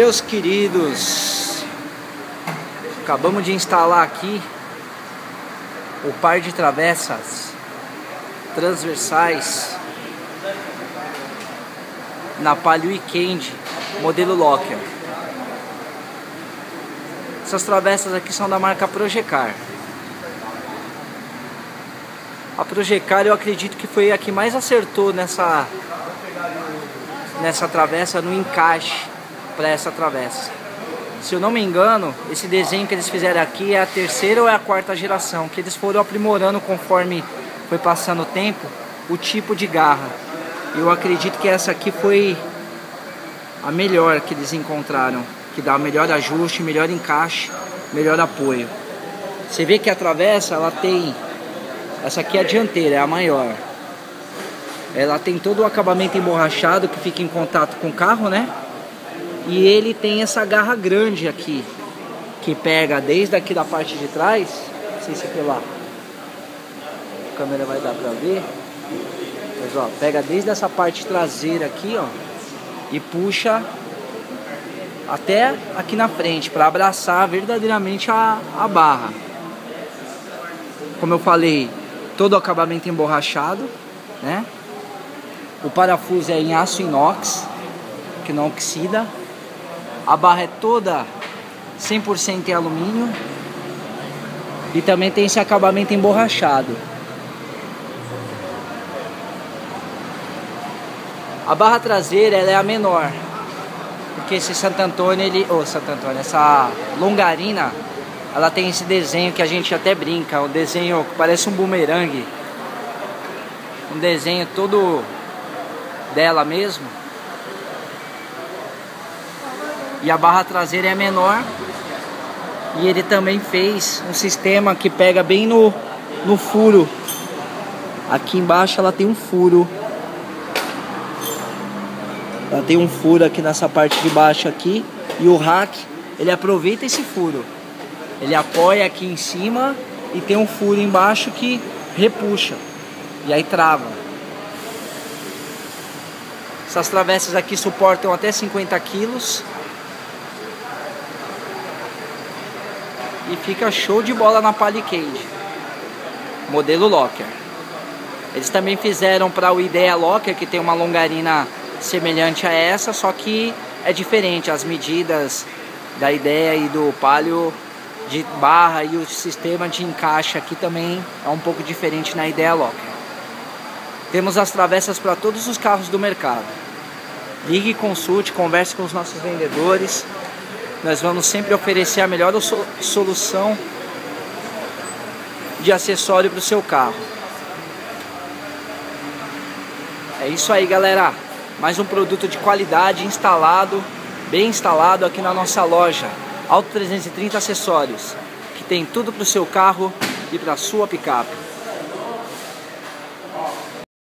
Meus queridos, acabamos de instalar aqui o par de travessas transversais na Palio Weekend modelo Locker. Essas travessas aqui são da marca Projecar. A Projecar, eu acredito que foi a que mais acertou nessa travessa, no encaixe para essa travessa. Se eu não me engano, esse desenho que eles fizeram aqui é a terceira ou é a quarta geração, que eles foram aprimorando conforme foi passando o tempo, o tipo de garra. Eu acredito que essa aqui foi a melhor que eles encontraram, que dá melhor ajuste, melhor encaixe, melhor apoio. Você vê que a travessa, ela tem... Essa aqui é a dianteira, é a maior. Ela tem todo o acabamento emborrachado que fica em contato com o carro, né? E ele tem essa garra grande aqui, que pega desde aqui da parte de trás. Não sei se é pela... A câmera vai dar pra ver. Mas ó, pega desde essa parte traseira aqui, ó. E puxa até aqui na frente, pra abraçar verdadeiramente a barra. Como eu falei, todo o acabamento emborrachado, né? O parafuso é em aço inox, que não oxida. A barra é toda 100% em alumínio e também tem esse acabamento emborrachado. A barra traseira, ela é a menor, porque esse Santo Antônio, essa longarina, ela tem esse desenho que a gente até brinca, um desenho que parece um bumerangue, um desenho todo dela mesmo. E a barra traseira é menor. E ele também fez um sistema que pega bem no furo. Aqui embaixo ela tem um furo. Ela tem um furo aqui nessa parte de baixo aqui. E o rack, ele aproveita esse furo. Ele apoia aqui em cima e tem um furo embaixo que repuxa. E aí trava. Essas travessas aqui suportam até 50 quilos. E fica show de bola na Palio Weekend modelo Locker. Eles também fizeram para o Ideia Locker, que tem uma longarina semelhante a essa, só que é diferente. As medidas da Ideia e do Palio de barra e o sistema de encaixe aqui também é um pouco diferente na Ideia Locker. Temos as travessas para todos os carros do mercado. Ligue, consulte, converse com os nossos vendedores. Nós vamos sempre oferecer a melhor solução de acessório para o seu carro. É isso aí, galera. Mais um produto de qualidade instalado, bem instalado aqui na nossa loja. Auto 330 Acessórios, que tem tudo para o seu carro e para a sua picape.